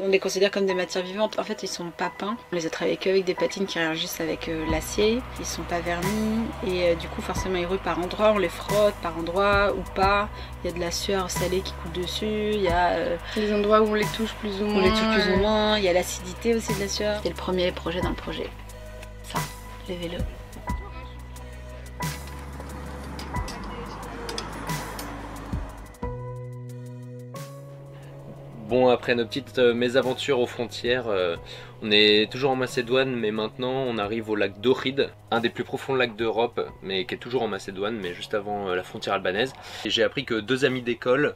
On les considère comme des matières vivantes. En fait, ils sont pas peints. On les a travaillés qu'avec des patines qui réagissent avec l'acier. Ils sont pas vernis et du coup, forcément, ils ruent par endroits. On les frotte par endroits ou pas. Il y a de la sueur salée qui coule dessus. Il y a les endroits où on les touche plus ou moins. On les touche plus ou moins. Il y a l'acidité aussi de la sueur. C'est le premier projet dans le projet. Ça, les vélos. Bon, après nos petites mésaventures aux frontières, on est toujours en Macédoine, mais maintenant on arrive au lac d'Ohrid, un des plus profonds lacs d'Europe, mais qui est toujours en Macédoine, mais juste avant la frontière albanaise. Et j'ai appris que deux amies d'école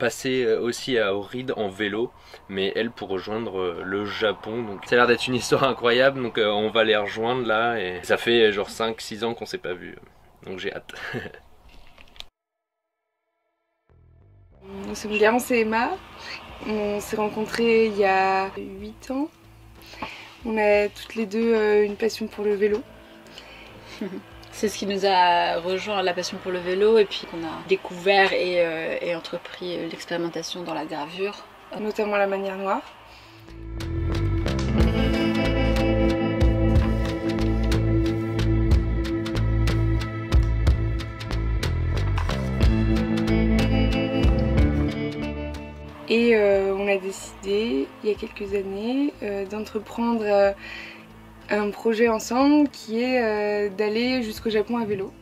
passaient aussi à Ohrid en vélo, mais elles pour rejoindre le Japon. Donc ça a l'air d'être une histoire incroyable, donc on va les rejoindre là, et ça fait genre 5-6 ans qu'on s'est pas vus, donc j'ai hâte. Au secondaire, c'est Emma. On s'est rencontrés il y a 8 ans. On a toutes les deux une passion pour le vélo. C'est ce qui nous a rejoint, la passion pour le vélo, et puis qu'on a découvert et entrepris l'expérimentation dans la gravure. Notamment la manière noire. Et on a décidé, il y a quelques années, d'entreprendre un projet ensemble qui est d'aller jusqu'au Japon à vélo.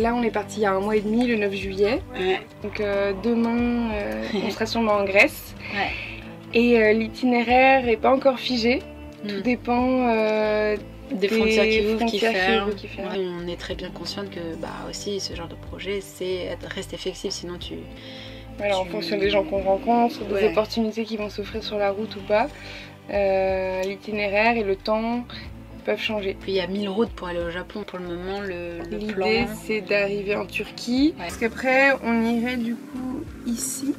Là, on est parti il y a un mois et demi, le 9 juillet. Ouais. Donc demain, on sera sûrement en Grèce. Ouais. Et l'itinéraire n'est pas encore figé. Tout dépend des frontières qui ouvrent, qui ferment. On est très bien consciente que aussi ce genre de projet, c'est rester flexible, sinon tu... Voilà, en fonction des gens qu'on rencontre, des opportunités qui vont s'offrir sur la route ou pas, l'itinéraire et le temps peuvent changer. Puis il y a 1000 routes pour aller au Japon. Pour le moment, le plan, l'idée, c'est d'arriver en Turquie. Ouais. Parce qu'après, on irait du coup ici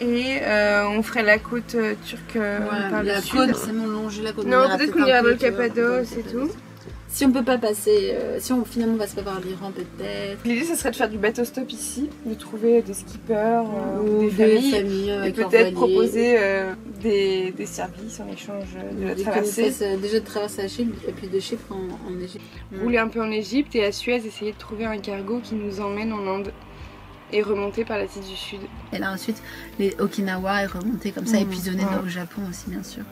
et on ferait la côte turque. Ouais, par la côte, forcément longer la côte. Non, peut-être qu'on ira dans le Cappadoce et tout. Si on peut pas passer, si on finalement va se pas voir l'Iran peut-être. L'idée, ce serait de faire du bateau stop ici, de trouver des skippers ou des familles et peut-être proposer des services en échange de la traversée. Déjà de traverser la Chine et puis de Chypre en Égypte. Rouler un peu en Égypte et à Suez, essayer de trouver un cargo qui nous emmène en Inde et remonter par l'Asie du Sud. Et là ensuite, les Okinawa et remonter comme ça, épisonner au Japon aussi bien sûr.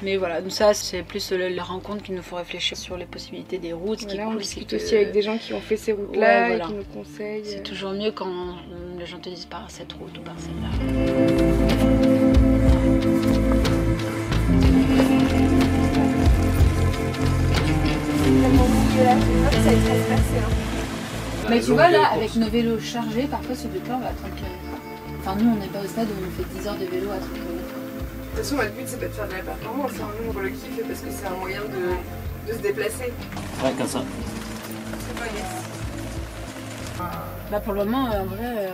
Mais voilà, donc ça c'est plus la rencontre qui nous faut réfléchir sur les possibilités des routes. Voilà, on discute aussi avec des gens qui ont fait ces routes-là et qui nous conseillent. C'est toujours mieux quand les gens te disent par cette route ou par celle-là. Mais tu vois là, avec nos vélos chargés, parfois sur du plan on va tranquille. Enfin nous on n'est pas au stade où on fait 10 heures de vélo à 30 km. De toute façon, le but c'est pas de faire de la performance, c'est nous pour le kiff parce que c'est un moyen de se déplacer. Ouais, comme ça. C'est pas une... pour le moment, en vrai,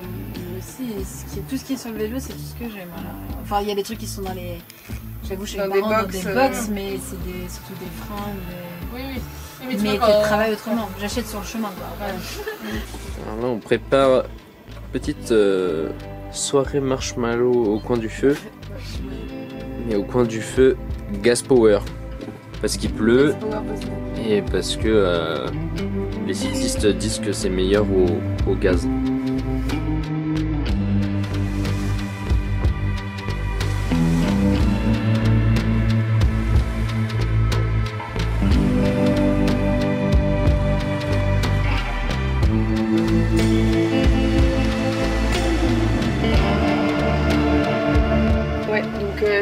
aussi, tout ce qui est sur le vélo, c'est tout ce que j'aime. Enfin, il y a des trucs qui sont dans les... J'avoue, chez les parents, dans des box, mais c'est surtout des fringues. Oui, oui. Mais tu travailles autrement, j'achète sur le chemin, quoi. Alors là, on prépare une petite soirée marshmallow au coin du feu. Et au coin du feu, gas power, parce qu'il pleut et parce que les cyclistes disent que c'est meilleur au gaz.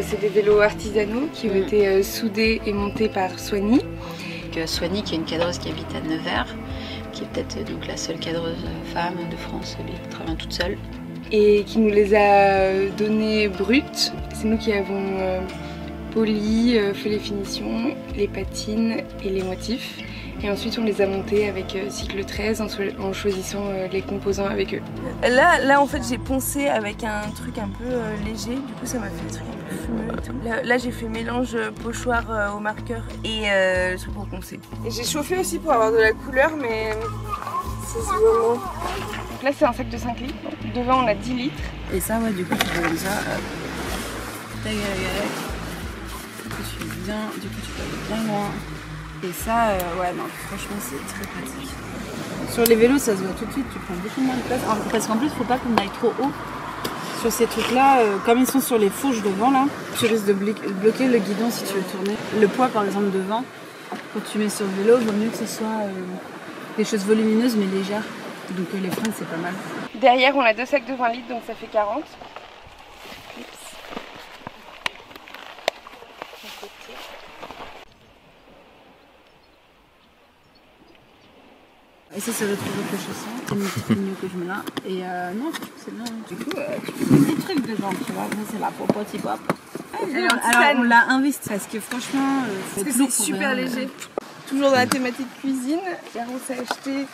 C'est des vélos artisanaux qui ont été soudés et montés par Soigny. Soigny qui est une cadreuse qui habite à Nevers, qui est peut-être la seule cadreuse femme de France qui travaille toute seule. Et qui nous les a donnés bruts. C'est nous qui avons poli, fait les finitions, les patines et les motifs. et ensuite on les a montés avec cycle 13 en choisissant les composants avec eux. Là en fait j'ai poncé avec un truc un peu léger, du coup ça m'a fait le truc un peu fumeux et tout. Là j'ai fait mélange pochoir au marqueur et le truc pour poncer. J'ai chauffé aussi pour avoir de la couleur mais ça se voit moins. Là c'est un sac de 5 litres, devant on a 10 litres. Et ça ouais du coup tu peux comme ça, du coup tu peux aller bien loin. Et ça, ouais non, franchement c'est très pratique. Sur les vélos ça se voit tout de suite, tu prends beaucoup moins de place. Parce qu'en plus faut pas qu'on aille trop haut. Sur ces trucs là, comme ils sont sur les fourches devant là, tu risques de bloquer le guidon si tu veux tourner. Le poids par exemple devant, quand tu mets sur le vélo, il vaut mieux que ce soit des choses volumineuses mais légères. Donc les freins c'est pas mal. Derrière on a deux sacs de 20 litres donc ça fait 40. Et ça c'est le truc réfléchissant, c'est une petite menu que je mets là. Et non c'est bien. Du coup tu peux mettre des trucs dedans tu vois, mais c'est là pour poti pop. Alors on l'a investi parce que franchement c'est super léger. Toujours dans la thématique cuisine, on s'est acheté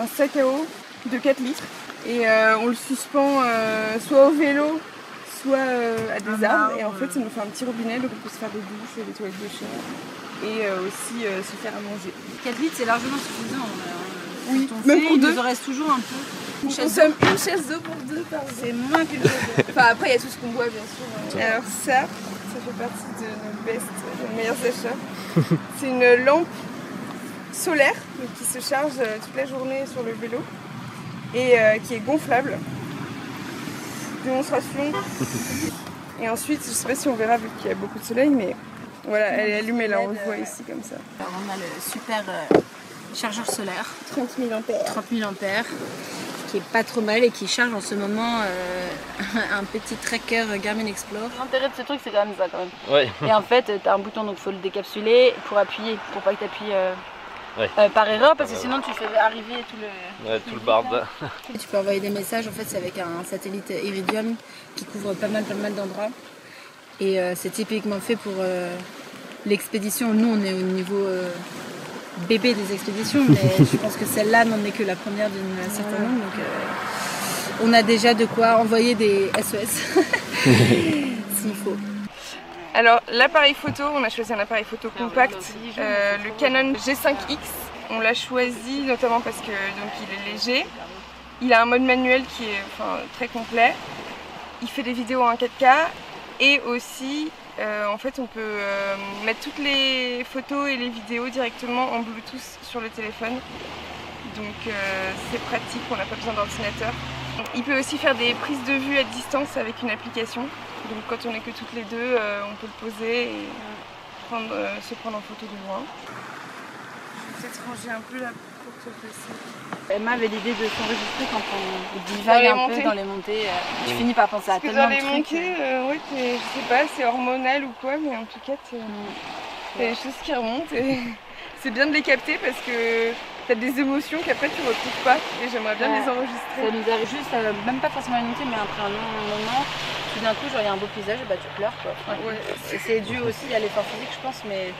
un sac à eau de 4 litres et on le suspend soit au vélo, soit à des arbres et en fait ça nous fait un petit robinet donc on peut se faire des douches et des toilettes de chien et aussi se faire à manger. 4 litres c'est largement suffisant. Oui, même pour deux. Il nous en reste toujours un peu. On consomme une chasse d'eau pour deux par jour. C'est moins qu'une chasse d'eau. Enfin après il y a tout ce qu'on boit bien sûr. Alors ça fait partie de nos meilleurs achats. C'est une lampe solaire donc qui se charge toute la journée sur le vélo et qui est gonflable. Démonstration. Et ensuite, je sais pas si on verra vu qu'il y a beaucoup de soleil, mais voilà, elle est allumée là, on le voit ici comme ça. Alors on a le super chargeur solaire. 30 000 ampères. 30 000 ampères, qui est pas trop mal et qui charge en ce moment un petit tracker Garmin Explore. L'intérêt de ce truc, c'est quand même ça quand même. Ouais. Et en fait, tu as un bouton donc faut le décapsuler pour appuyer, pour pas que tu appuies. Ouais. Par erreur parce que sinon tu fais arriver tout le barbe. Tu peux envoyer des messages, en fait c'est avec un satellite Iridium qui couvre pas mal d'endroits et c'est typiquement fait pour l'expédition. Nous on est au niveau bébé des expéditions mais je pense que celle-là n'en est que la première d'un certain nombre donc on a déjà de quoi envoyer des SOS s'il faut. Alors l'appareil photo, on a choisi un appareil photo compact, le Canon G5 X. On l'a choisi notamment parce que donc il est léger. Il a un mode manuel qui est très complet. Il fait des vidéos en 4K et aussi en fait on peut mettre toutes les photos et les vidéos directement en Bluetooth sur le téléphone. Donc c'est pratique, on n'a pas besoin d'ordinateur. Il peut aussi faire des prises de vue à distance avec une application. Donc quand on est que toutes les deux, on peut le poser et se prendre en photo de loin. Je vais peut-être ranger un peu là pour que ça fasse. Emma avait l'idée de s'enregistrer quand on divague un peu dans les montées. Je finis par penser à tellement de trucs. Dans les montées, oui, je sais pas, c'est hormonal ou quoi, mais en tout cas, t'as des choses qui remontent. Et c'est bien de les capter parce que t'as des émotions qu'après tu retrouves pas et j'aimerais bien les enregistrer. Ça nous arrive juste, même pas forcément à une montée, mais après un long moment, tout d'un coup, genre il y a un beau paysage, bah tu pleures quoi. Ouais. Et c'est dû aussi à l'effort physique, je pense, mais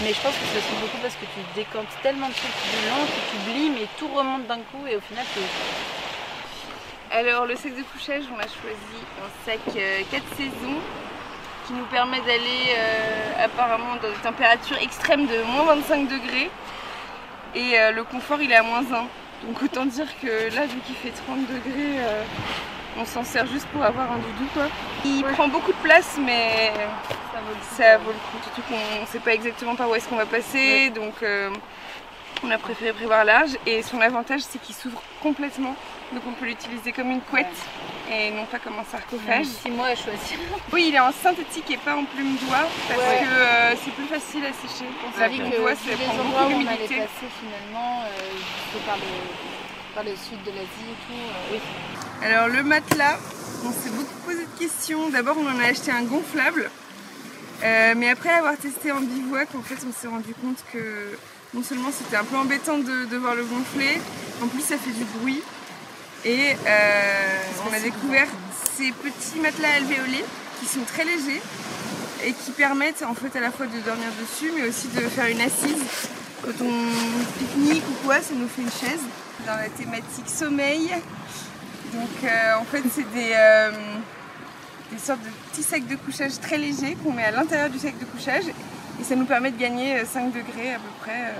je pense que c'est aussi beaucoup parce que tu décantes tellement de trucs du long que tu oublies, mais tout remonte d'un coup et au final tu... Alors le sac de couchage, on a choisi un sac 4 saisons qui nous permet d'aller apparemment dans des températures extrêmes de -25 degrés. Et le confort il est à -1, donc autant dire que là vu qu'il fait 30 degrés, on s'en sert juste pour avoir un doudou quoi. Il prend beaucoup de place mais ça vaut le coup, surtout qu'on ne sait pas exactement par où est-ce qu'on va passer, donc on a préféré prévoir large et son avantage c'est qu'il s'ouvre complètement, donc on peut l'utiliser comme une couette et non pas comme un sarcophage. Si moi je choisis. Oui, il est en synthétique et pas en plume d'oie parce que c'est plus facile à sécher. On la plume d'oie, ça prend beaucoup d'humidité. On allait passer finalement par le sud de l'Asie et tout. Oui. Alors le matelas, on s'est beaucoup posé de questions. D'abord on en a acheté un gonflable, mais après avoir testé en bivouac, en fait on s'est rendu compte que non seulement c'était un peu embêtant de devoir le gonfler, en plus ça fait du bruit. Et on a découvert ces petits matelas alvéolés qui sont très légers et qui permettent en fait à la fois de dormir dessus mais aussi de faire une assise quand on pique-nique ou quoi, ça nous fait une chaise. Dans la thématique sommeil, donc en fait c'est des sortes de petits sacs de couchage très légers qu'on met à l'intérieur du sac de couchage et ça nous permet de gagner 5 degrés à peu près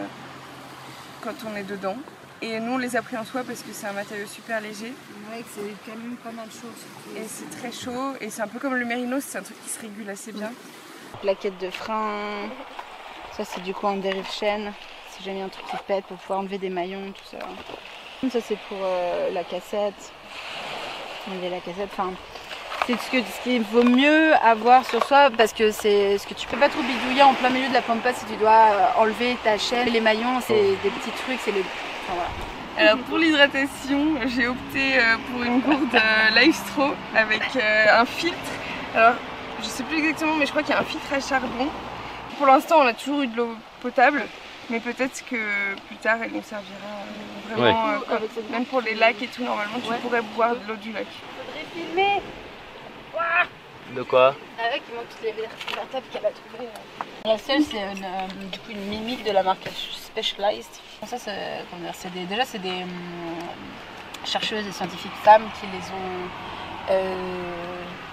quand on est dedans. Et nous on les a pris en soie parce que c'est un matériau super léger. Ouais, c'est quand même pas mal chaud. Et c'est très chaud et c'est un peu comme le mérino, c'est un truc qui se régule assez bien. Plaquette de frein, ça c'est du coup en dérive chaîne. Si jamais un truc qui pète pour pouvoir enlever des maillons, tout ça. Ça c'est pour la cassette. Enlever la cassette, enfin c'est ce qu'il vaut mieux avoir sur soi parce que c'est ce que tu peux pas trop bidouiller en plein milieu de la pampa si tu dois enlever ta chaîne. Les maillons, c'est des petits trucs, c'est les. Enfin, voilà. Alors pour l'hydratation, j'ai opté pour une gourde Lifestraw avec un filtre. Alors je sais plus exactement, mais je crois qu'il y a un filtre à charbon. Pour l'instant, on a toujours eu de l'eau potable. Mais peut-être que plus tard, elle nous servira vraiment, ouais. Même pour les lacs et tout, normalement, tu pourrais boire de l'eau du lac. Faudrait filmer. Ouah. De quoi? Ah ouais, il manque toutes les vertèbres qu'elle a trouvées. La seule, c'est une mimique de la marque Specialized. Ça, c'est déjà, c'est des chercheuses et scientifiques femmes qui les ont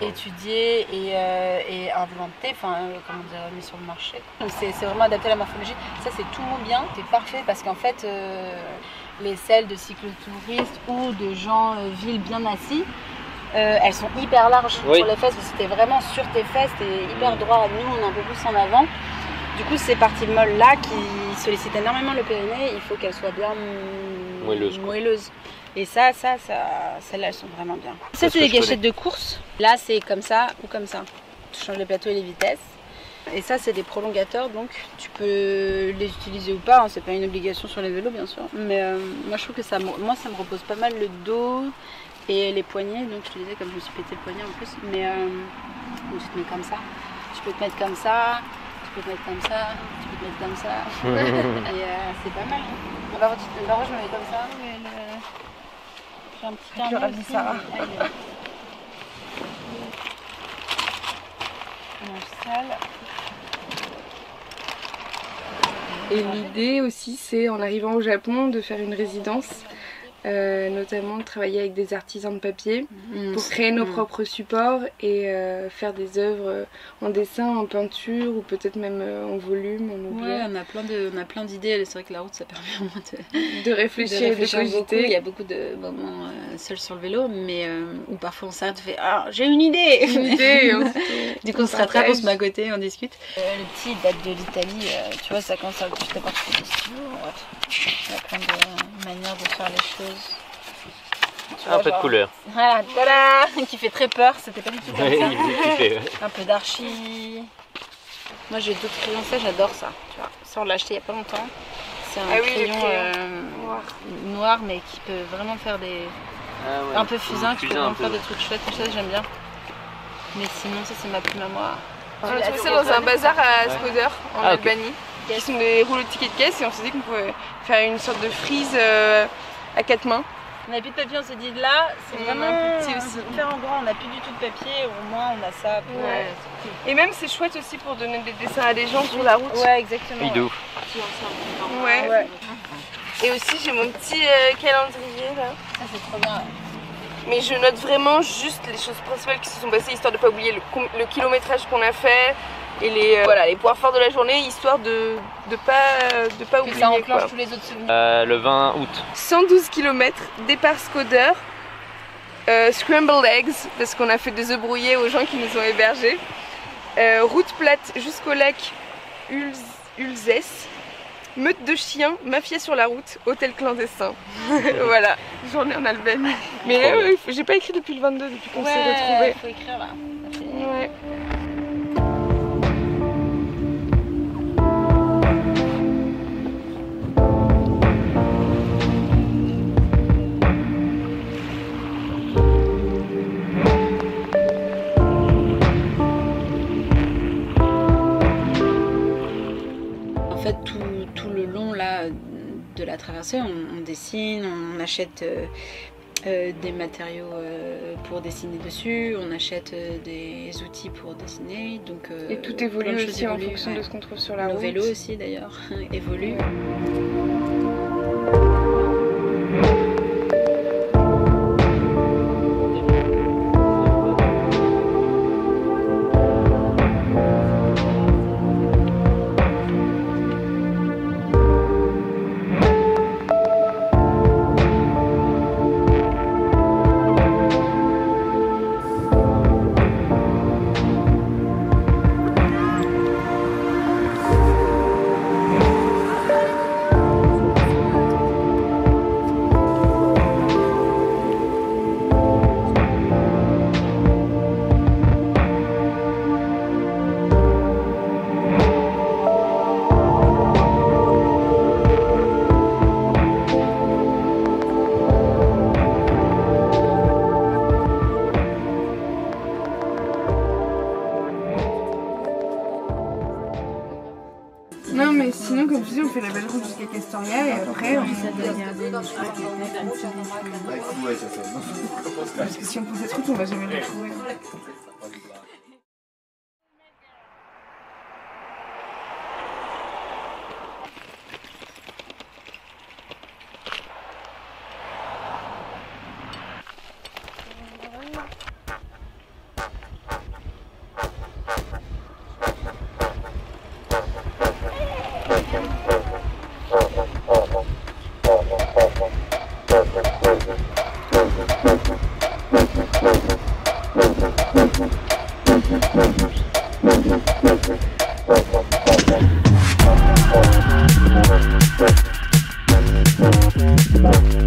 étudiées et inventées, enfin, comment dire, mis sur le marché. Donc c'est vraiment adapté à la morphologie. Ça, c'est tout bien, c'est parfait parce qu'en fait, les selles de cyclotouristes ou de gens villes bien assis, elles sont hyper larges sur les fesses parce que t'es vraiment sur tes fesses, t'es hyper droit. Nous, on est un peu plus en avant. Du coup, ces parties molles-là qui sollicitent énormément le périnée, il faut qu'elles soient bien moelleuses. Et celles-là, elles sont vraiment bien. Ça, c'est des gâchettes de course. Là, c'est comme ça ou comme ça. Tu changes les plateaux et les vitesses. Et ça, c'est des prolongateurs, donc tu peux les utiliser ou pas. Hein. C'est pas une obligation sur les vélos, bien sûr. Mais moi, je trouve que ça me repose pas mal le dos et les poignets. Donc, je te disais, comme je me suis pété le poignet en plus. Mais donc, tu te mets comme ça. Tu peux te mettre comme ça. Tu peux te mettre comme ça. Tu peux te mettre comme ça. Et c'est pas mal. Alors, je me mets comme ça. Un petit carnet aussi, ça. Et l'idée aussi, c'est en arrivant au Japon de faire une résidence, notamment de travailler avec des artisans de papier pour créer nos propres supports et faire des œuvres en dessin, en peinture ou peut-être même en volume, en objet. Ouais, on a plein d'idées. C'est vrai que la route, ça permet au moins de réfléchir, de cogiter. Il y a beaucoup de moments seuls sur le vélo, mais où parfois on s'arrête, on fait « Ah, j'ai une idée !» Du coup, on se rattrape, on se met à côté, on discute. Le petit, il date de l'Italie. Tu vois, ça commence à juste à partir de ce on va prendre des manières de faire les choses. Un peu de couleur. Voilà, tada, qui fait très peur, c'était pas du tout comme ça. Un peu d'archi. Moi j'ai d'autres crayons, ça j'adore ça. Tu vois. Ça on l'a acheté il n'y a pas longtemps. C'est un crayon noir mais qui peut vraiment faire des. Ah ouais, un peu fusain, qui peut vraiment faire des trucs chouettes, tout ça j'aime bien. Mais sinon ça c'est ma plume à moi. On a trouvé ça dans un bazar à Spoder en Albanie. Qui sont des rouleaux de tickets de caisse et on s'est dit qu'on pouvait faire une sorte de frise à quatre mains. On n'a plus de papier, on s'est dit là, c'est vraiment petit aussi. Faire en grand, on n'a plus du tout de papier, au moins on a ça. Pour... Ouais. Et même c'est chouette aussi pour donner des dessins à des gens sur la route. Ouais, exactement. Oui, de ouf. Ouais. Ouais. Et aussi j'ai mon petit calendrier là. Ça c'est trop bien. Mais je note vraiment juste les choses principales qui se sont passées, histoire de ne pas oublier le kilométrage qu'on a fait. Et les points forts de la journée, histoire de ne pas oublier. Ça enclenche tous les autres souvenirs. Le 20 août. 112 km, départ Shkodër, scrambled eggs, parce qu'on a fait des œufs brouillés aux gens qui nous ont hébergés. Route plate jusqu'au lac Ulzès. Meute de chiens, mafia sur la route, hôtel clandestin. Voilà, journée en Albanie. Mais j'ai pas écrit depuis le 22, depuis qu'on s'est retrouvés. Ouais, faut écrire là. Ouais. De la traversée, on dessine, on achète des matériaux pour dessiner dessus, on achète des outils pour dessiner. Donc, et tout évolue aussi en fonction de ce qu'on trouve sur la route. Nos vélos aussi d'ailleurs évoluent. sensoriel et après on essaie de regarder. Parce que si on pose des trucs, on va jamais les trouver.